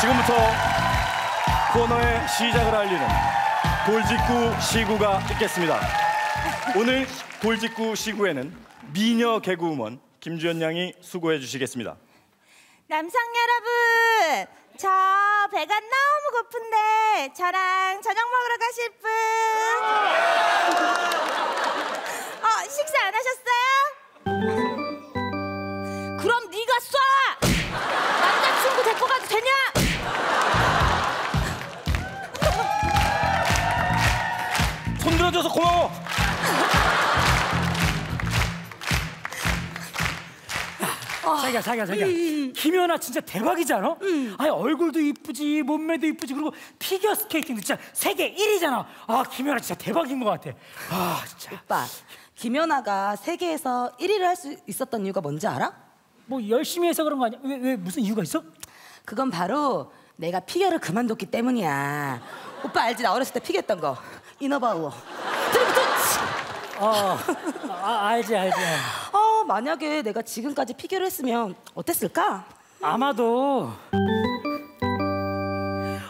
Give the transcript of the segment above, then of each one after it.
지금부터 코너의 시작을 알리는 돌직구 시구가 있겠습니다. 오늘 돌직구 시구에는 미녀 개그우먼 김주연 양이 수고해 주시겠습니다. 남성 여러분, 저 배가 너무 고픈데 저랑 저녁 먹으러 가실 분? 식사 안 하셨어요? 그럼 네가 쏴! 남자친구 데리고 가도 되냐? 손 들어줘서 고마워! 자기야. 김연아 진짜 대박이지 않아? 아니, 얼굴도 이쁘지, 몸매도 이쁘지, 그리고 피겨 스케이팅도 진짜 세계 1위잖아. 아, 김연아 진짜 대박인 것 같아. 아, 진짜. 오빠, 김연아가 세계에서 1위를 할 수 있었던 이유가 뭔지 알아? 뭐 열심히 해서 그런 거 아니야? 왜 무슨 이유가 있어? 그건 바로 내가 피겨를 그만뒀기 때문이야. 오빠 알지? 나 어렸을 때 피겨했던 거. 이너바우어. 알지. 만약에 내가 지금까지 피겨를 했으면 어땠을까? 아마도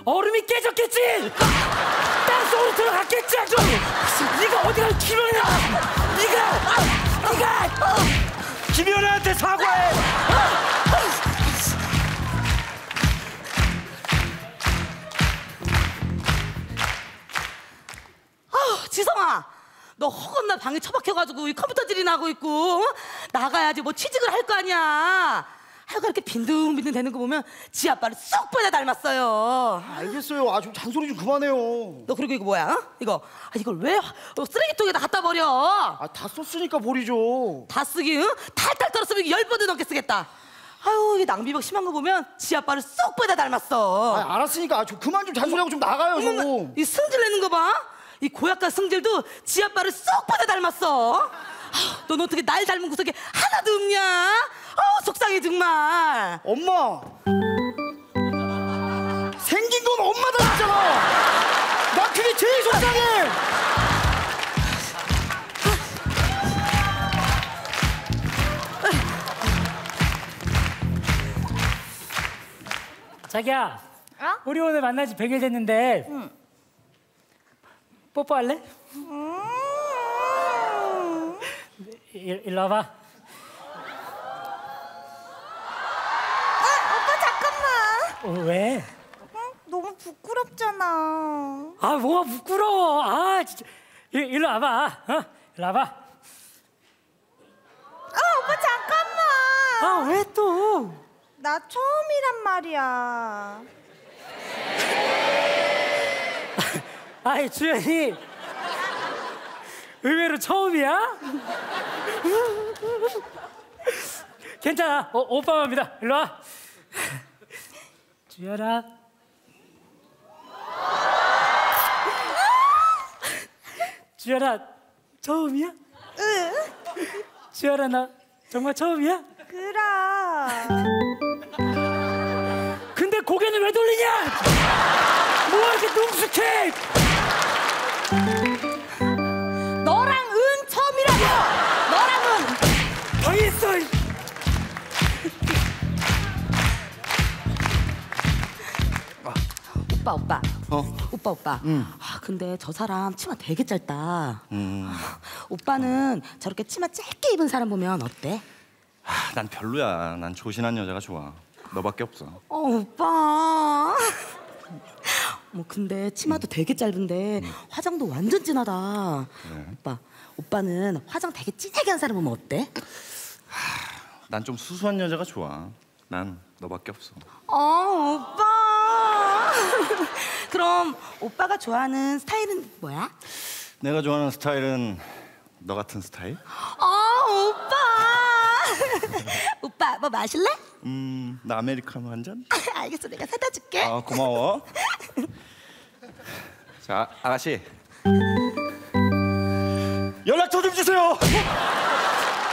얼음이 깨졌겠지! 땅속으로 들어갔겠지! 네가 어디 가서 김연아! 네가! 김연아한테 사과해! 지성아! 너 허겁나 방에 처박혀가지고 이 컴퓨터질이나 하고 있고, 나가야지 뭐 취직을 할 거 아니야. 하여간 이렇게 빈둥빈둥 되는 거 보면 지 아빠를 쏙 보다 닮았어요. 알겠어요. 좀 잔소리 좀 그만해요. 너 그리고 이거 뭐야? 이걸 왜 쓰레기통에다 갖다 버려? 다 썼으니까 버리죠. 다 쓰기, 응? 탈탈 털었으면 10번도 넘게 쓰겠다. 아유, 이게 낭비박 심한 거 보면 지 아빠를 쏙 보다 닮았어. 알았으니까 그만 좀 잔소리하고 좀 나가요. 이 승질 내는 거 봐. 이 고약한 승질도 지 아빠를 쏙 받아 닮았어. 넌 어떻게 날 닮은 구석에 하나도 없냐? 속상해 정말. 엄마, 생긴 건 엄마 닮았잖아. 나 그게 제일 속상해. 자기야, 우리 오늘 만난 지 100일 됐는데 뽀뽀할래? 일로 와봐. 오빠 잠깐만. 왜? 너무 부끄럽잖아. 뭐가 부끄러워. 진짜. 일로 와봐. 일로 와봐. 오빠 잠깐만. 왜 또? 나 처음이란 말이야. 주연이 의외로 처음이야? 괜찮아. 오빠입니다. 일로 와. 주연아. 주연아, 처음이야? 응. 주연아, 나 정말 처음이야? 그럼. 근데 고개는 왜 돌리냐? 뭐가 이렇게 능숙해? 너랑은 처음이라고! 너랑은! 어이 있어! 오빠. 오빠. 근데 저 사람 치마 되게 짧다. 오빠는 저렇게 치마 짧게 입은 사람 보면 어때? 난 별로야. 난 조신한 여자가 좋아. 너밖에 없어. 오빠. 근데 치마도 되게 짧은데 화장도 완전 진하다. 그래. 오빠는 화장 되게 진하게 한 사람 보면 어때? 난 좀 수수한 여자가 좋아. 난 너밖에 없어. 오빠. 그럼 오빠가 좋아하는 스타일은 뭐야? 내가 좋아하는 스타일은 너 같은 스타일? 오빠. 오빠 뭐 마실래? 나 아메리카노 한 잔? 알겠어, 내가 사다 줄게. 고마워. 자, 아가씨 연락처 좀 주세요.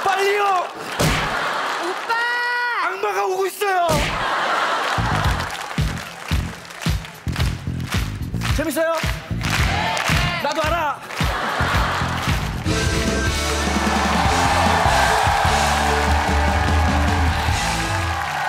빨리요. 오빠, 악마가 오고 있어요. 재밌어요? 나도 알아.